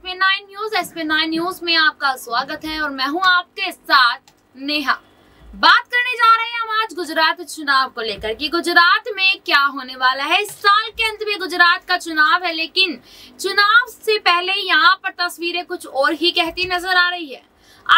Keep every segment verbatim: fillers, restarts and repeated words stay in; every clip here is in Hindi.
S P N nine news S P N nine news में आपका स्वागत है और मैं हूं आपके साथ नेहा। बात करने जा रहे हैं हम आज गुजरात चुनाव को लेकर कि गुजरात में क्या होने वाला है। इस साल के अंत में गुजरात का चुनाव है, लेकिन चुनाव से पहले यहाँ पर तस्वीरें कुछ और ही कहती नजर आ रही है।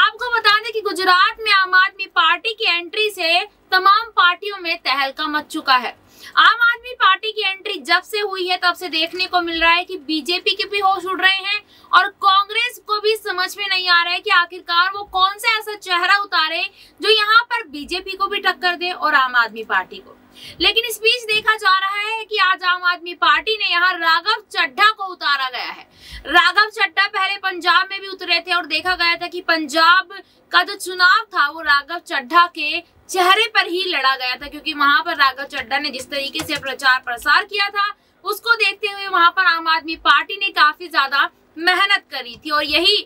आपको बता दें कि गुजरात में आम आदमी पार्टी की एंट्री से तमाम पार्टियों में तहलका मच चुका है। आम आदमी पार्टी की एंट्री जब से हुई है तब से देखने को मिल रहा है कि बीजेपी के भी होश उड़ रहे हैं और कांग्रेस को भी समझ में नहीं आ रहा है कि आखिरकार वो कौन सा ऐसा चेहरा उतारे जो यहाँ पर बीजेपी को भी टक्कर दे और आम आदमी पार्टी को। लेकिन इस बीच देखा जा रहा है कि आज आम आदमी पार्टी ने यहाँ राघव चड्ढा को उतारा गया है। राघव चड्ढा पहले पंजाब में भी उतरे थे और देखा गया था कि पंजाब का जो चुनाव था वो राघव चड्ढा के चेहरे पर ही लड़ा गया था, क्योंकि वहां पर राघव चड्ढा ने जिस तरीके से प्रचार प्रसार किया था उसको देखते हुए वहां पर आम आदमी पार्टी ने काफी ज्यादा मेहनत करी थी। और यही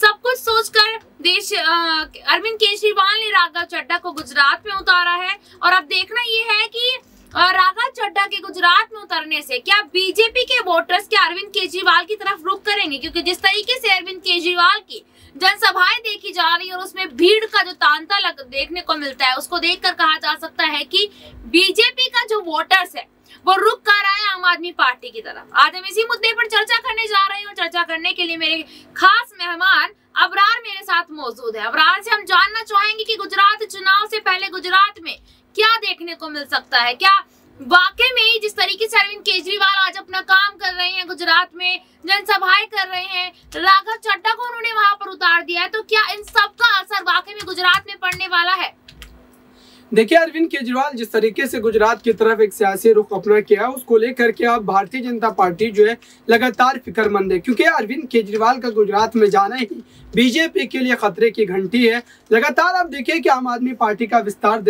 सब कुछ सोचकर देश अरविंद केजरीवाल ने राघव चड्ढा को गुजरात में उतारा है। और अब देखना यह है कि राघव चड्ढा के गुजरात में उतरने से क्या बीजेपी के वोटर्स क्या अरविंद केजरीवाल की तरफ रुख करेंगे, क्योंकि जिस तरीके से अरविंद केजरीवाल की जनसभाएं देखी जा रही है और उसमें भीड़ का जो तांता लग देखने को मिलता है उसको देखकर कहा जा सकता है कि बीजेपी का जो वोटर्स है वो रुख कर रहा है आम आदमी पार्टी की तरफ। आज हम इसी मुद्दे पर चर्चा करने जा रहे हैं और चर्चा करने के लिए मेरे खास मेहमान अबरार मेरे साथ मौजूद है। अबरार से हम जानना चाहेंगे कि गुजरात चुनाव से पहले गुजरात में क्या देखने को मिल सकता है, क्या वाकई में ही जिस तरीके से अरविंद केजरीवाल आज अपना काम कर रहे हैं, गुजरात में जनसभाएं कर रहे हैं, राघव चड्ढा को उन्होंने वहां पर उतार दिया है, तो क्या इन सब का असर वाकई में गुजरात में पड़ने वाला है? देखिए, अरविंद केजरीवाल जिस तरीके से गुजरात की तरफ एक सियासी रुख अपना किया उसको लेकर के अब भारतीय जनता पार्टी जो है लगातार फिक्रमंद है, क्योंकि अरविंद केजरीवाल का गुजरात में जाना ही बीजेपी के लिए खतरे की घंटी है। लगातार आप देखिए कि आम आदमी पार्टी का विस्तार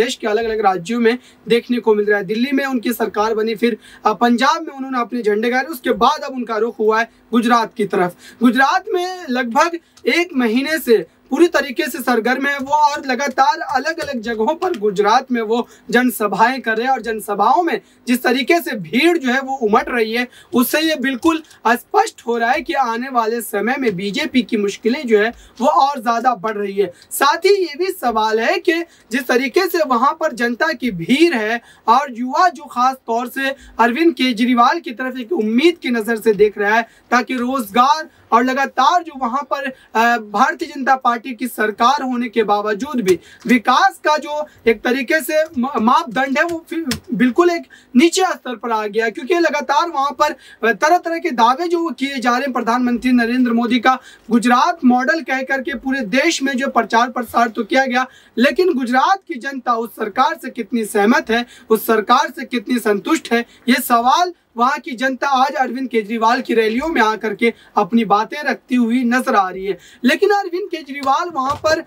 देश के अलग अलग राज्यों में देखने को मिल रहा है। दिल्ली में उनकी सरकार बनी, फिर पंजाब में उन्होंने अपने झंडे गाड़े, उसके बाद अब उनका रुख हुआ है गुजरात की तरफ। गुजरात में लगभग एक महीने से पूरी तरीके से सरगर्म है वो, और लगातार अलग अलग जगहों पर गुजरात में वो जनसभाएं कर रहे हैं और जनसभाओं में जिस तरीके से भीड़ जो है वो उमड़ रही है उससे ये बिल्कुल स्पष्ट हो रहा है कि आने वाले समय में बीजेपी की मुश्किलें जो है वो और ज़्यादा बढ़ रही है। साथ ही ये भी सवाल है कि जिस तरीके से वहाँ पर जनता की भीड़ है और युवा जो ख़ास तौर से अरविंद केजरीवाल की तरफ एक उम्मीद की नज़र से देख रहा है, ताकि रोज़गार और लगातार जो वहाँ पर भारतीय जनता पार्टी की सरकार होने के बावजूद भी विकास का जो एक तरीके से मापदंड है वो बिल्कुल एक नीचे स्तर पर आ गया, क्योंकि लगातार वहां पर तरह तरह के दावे जो किए जा रहे हैं। प्रधानमंत्री नरेंद्र मोदी का गुजरात मॉडल कह करके पूरे देश में जो प्रचार प्रसार तो किया गया, लेकिन गुजरात की जनता उस सरकार से कितनी सहमत है, उस सरकार से कितनी संतुष्ट है, ये सवाल वहाँ की जनता आज अरविंद केजरीवाल की रैलियों में आकर के अपनी बातें रखती हुई नजर आ रही है। लेकिन अरविंद केजरीवाल वहाँ पर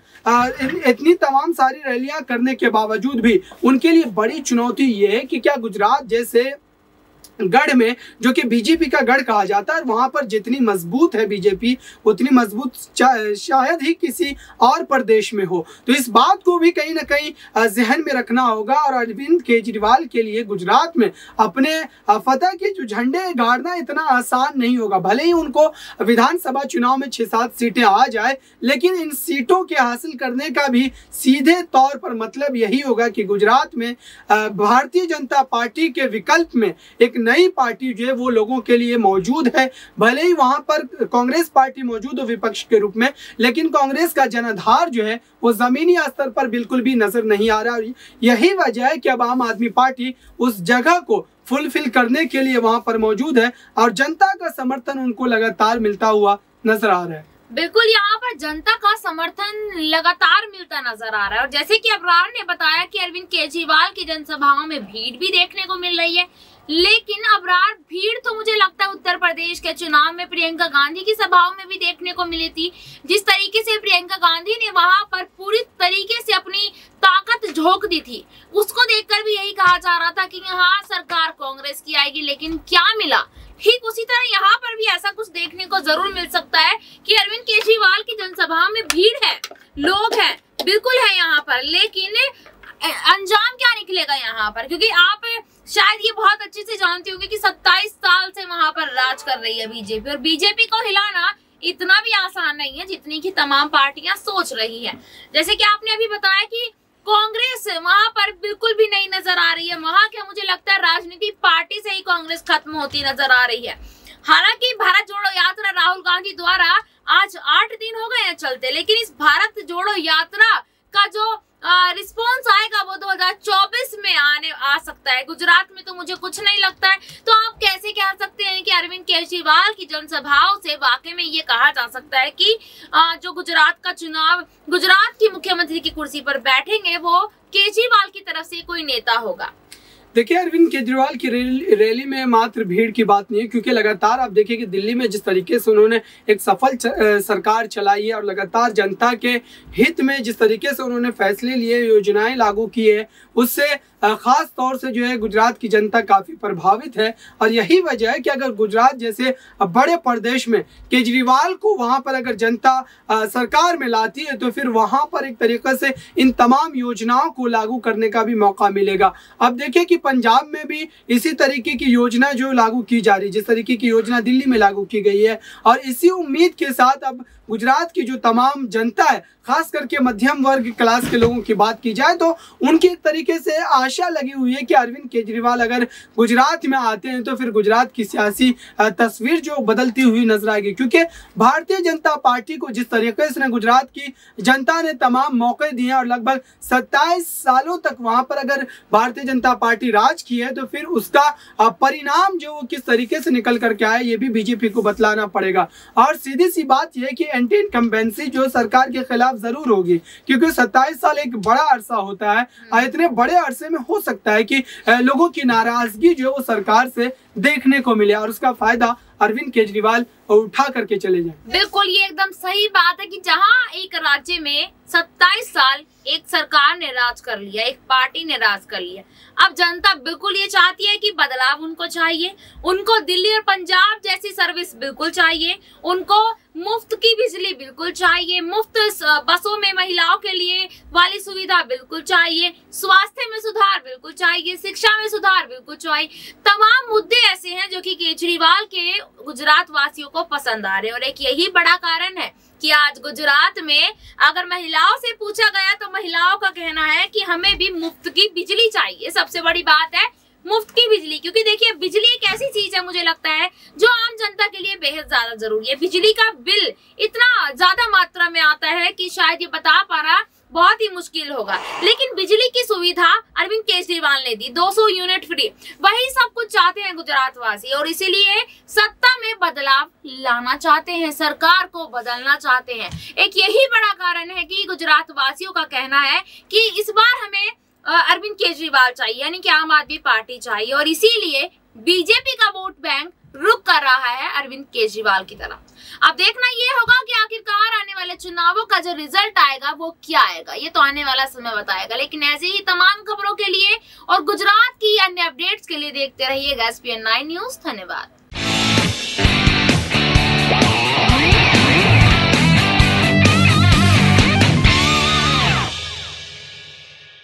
इतनी तमाम सारी रैलियां करने के बावजूद भी उनके लिए बड़ी चुनौती ये है कि क्या गुजरात जैसे गढ़ में, जो कि बीजेपी का गढ़ कहा जाता है, वहाँ पर जितनी मजबूत है बीजेपी उतनी मजबूत शायद ही किसी और प्रदेश में हो, तो इस बात को भी कहीं ना कहीं जहन में रखना होगा। और अरविंद केजरीवाल के लिए गुजरात में अपने फतह के जो झंडे गाड़ना इतना आसान नहीं होगा। भले ही उनको विधानसभा चुनाव में छः सात सीटें आ जाए, लेकिन इन सीटों के हासिल करने का भी सीधे तौर पर मतलब यही होगा कि गुजरात में भारतीय जनता पार्टी के विकल्प में एक नई पार्टी जो है वो लोगों के लिए मौजूद है। भले ही वहां पर कांग्रेस पार्टी मौजूद हो विपक्ष के रूप में, लेकिन कांग्रेस का जनाधार जो है वो जमीनी स्तर पर बिल्कुल भी नजर नहीं आ रहा। यही वजह है कि अब आम आदमी पार्टी उस जगह को फुलफिल करने के लिए वहां पर मौजूद है और जनता का समर्थन उनको लगातार मिलता हुआ नजर आ रहा है। बिल्कुल, यहाँ पर जनता का समर्थन लगातार मिलता नजर आ रहा है। और जैसे कि अबरार ने बताया कि अरविंद केजरीवाल की जनसभाओं में भीड़ भी देखने को मिल रही है, लेकिन अबरार भीड़ तो मुझे लगता है उत्तर प्रदेश के चुनाव में प्रियंका गांधी की सभाओं में भी देखने को मिली थी। जिस तरीके से प्रियंका गांधी ने वहां पर पूरी तरीके से अपनी ताकत झोंक दी थी, उसको देखकर भी यही कहा जा रहा था कि यहाँ सरकार कांग्रेस की आएगी, लेकिन क्या मिला। ठीक उसी तरह यहाँ पर भी ऐसा कुछ देखने को जरूर मिल सकता है कि अरविंद केजरीवाल की जनसभा में भीड़ है, लोग हैं, बिल्कुल है यहाँ पर, लेकिन अंजाम क्या निकलेगा यहाँ पर, क्योंकि आप शायद ये बहुत अच्छे से जानते होंगे कि सत्ताईस साल से वहां पर राज कर रही है बीजेपी, और बीजेपी को हिलाना इतना भी आसान नहीं है जितनी की तमाम पार्टियां सोच रही है। जैसे कि आपने अभी बताया कि कांग्रेस वहां पर बिल्कुल भी नहीं नजर आ रही है, वहां क्या मुझे लगता है राजनीति पार्टी से ही कांग्रेस खत्म होती नजर आ रही है। हालांकि भारत जोड़ो यात्रा राहुल गांधी द्वारा आज आठ दिन हो गए हैं चलते, लेकिन इस भारत जोड़ो यात्रा का जो रिस्पॉन्स आएगा वो दो हज़ार चौबीस में आने आ सकता है। गुजरात में तो मुझे कुछ नहीं लगता है, तो आप कैसे कह सकते हैं कि अरविंद केजरीवाल की जनसभाओं से वाकई में ये कहा जा सकता है कि आ, जो गुजरात का चुनाव, गुजरात की मुख्यमंत्री की कुर्सी पर बैठेंगे वो केजरीवाल की तरफ से कोई नेता होगा। देखिए, अरविंद केजरीवाल की रैली में मात्र भीड़ की बात नहीं है, क्योंकि लगातार आप देखिए कि दिल्ली में जिस तरीके से उन्होंने एक सफल सरकार चलाई है और लगातार जनता के हित में जिस तरीके से उन्होंने फैसले लिए, योजनाएं लागू की है, उससे खास तौर से जो है गुजरात की जनता काफ़ी प्रभावित है। और यही वजह है कि अगर गुजरात जैसे बड़े प्रदेश में केजरीवाल को वहाँ पर अगर जनता सरकार में लाती है तो फिर वहाँ पर एक तरीके से इन तमाम योजनाओं को लागू करने का भी मौका मिलेगा। अब देखिए कि पंजाब में भी इसी तरीके की योजना जो लागू की जा रही है, जिस तरीके की योजना दिल्ली में लागू की गई है, और इसी उम्मीद के साथ अब गुजरात की जो तमाम जनता है, खास करके मध्यम वर्ग क्लास के लोगों की बात की जाए, तो उनकी एक तरीके से आशा लगी हुई है कि अरविंद केजरीवाल अगर गुजरात में आते हैं तो फिर गुजरात की सियासी तस्वीर जो बदलती हुई नजर आएगी। क्योंकि भारतीय जनता पार्टी को जिस तरीके से गुजरात की जनता ने तमाम मौके दिए और लगभग सत्ताईस सालों तक वहां पर अगर भारतीय जनता पार्टी राज की है तो फिर उसका परिणाम जो किस तरीके से निकल करके आए ये भी बीजेपी को बतलाना पड़ेगा। और सीधी सी बात यह कि एंटी इनकम्बेंसी जो सरकार के खिलाफ जरूर होगी, क्योंकि सत्ताईस साल एक बड़ा अरसा होता है और इतने बड़े अरसे में हो सकता है कि लोगों की नाराजगी जो वो सरकार से देखने को मिले और उसका फायदा अरविंद केजरीवाल उठा करके चले जाए। बिल्कुल, ये एकदम सही बात है कि जहां एक राज्य में सत्ताईस साल एक सरकार ने राज कर लिया, एक पार्टी ने राज कर लिया, अब जनता बिल्कुल ये चाहती है कि बदलाव उनको चाहिए। उनको दिल्ली और पंजाब जैसी सर्विस बिल्कुल चाहिए, उनको मुफ्त की बिजली बिल्कुल चाहिए, मुफ्त बसों में महिलाओं के लिए वाली सुविधा बिल्कुल चाहिए, स्वास्थ्य में सुधार बिल्कुल चाहिए, शिक्षा में सुधार बिल्कुल चाहिए। तमाम मुद्दे ऐसे हैं जो कि केजरीवाल के गुजरात वासियों को पसंद आ रहे हैं और एक यही बड़ा कारण है कि आज गुजरात में अगर महिलाओं से पूछा गया तो महिलाओं का कहना है कि हमें भी मुफ्त की बिजली चाहिए। सबसे बड़ी बात है मुफ्त की बिजली, क्योंकि देखिए बिजली एक ऐसी चीज है मुझे लगता है जो आम जनता के लिए बेहद ज्यादा जरूरी है। बिजली का बिल इतना ज्यादा मात्रा में आता है कि शायद ये बता पाना बहुत ही मुश्किल होगा, लेकिन बिजली की सुविधा अरविंद केजरीवाल ने दी, दो सौ यूनिट फ्री। वही सब कुछ चाहते हैं गुजरातवासी और इसीलिए सत्ता में बदलाव लाना चाहते हैं, सरकार को बदलना चाहते हैं। एक यही बड़ा कारण है कि गुजरातवासियों का कहना है कि इस बार हमें अरविंद केजरीवाल चाहिए, यानी कि आम आदमी पार्टी चाहिए, और इसीलिए बीजेपी का वोट बैंक रुक कर रहा है अरविंद केजरीवाल की तरफ। अब देखना ये होगा कि आखिरकार आने वाले चुनावों का जो रिजल्ट आएगा वो क्या आएगा, ये तो आने वाला समय बताएगा। लेकिन ऐसे ही तमाम खबरों के लिए और गुजरात की अन्य अपडेट्स के लिए देखते रहिएगा S P N nine news. धन्यवाद।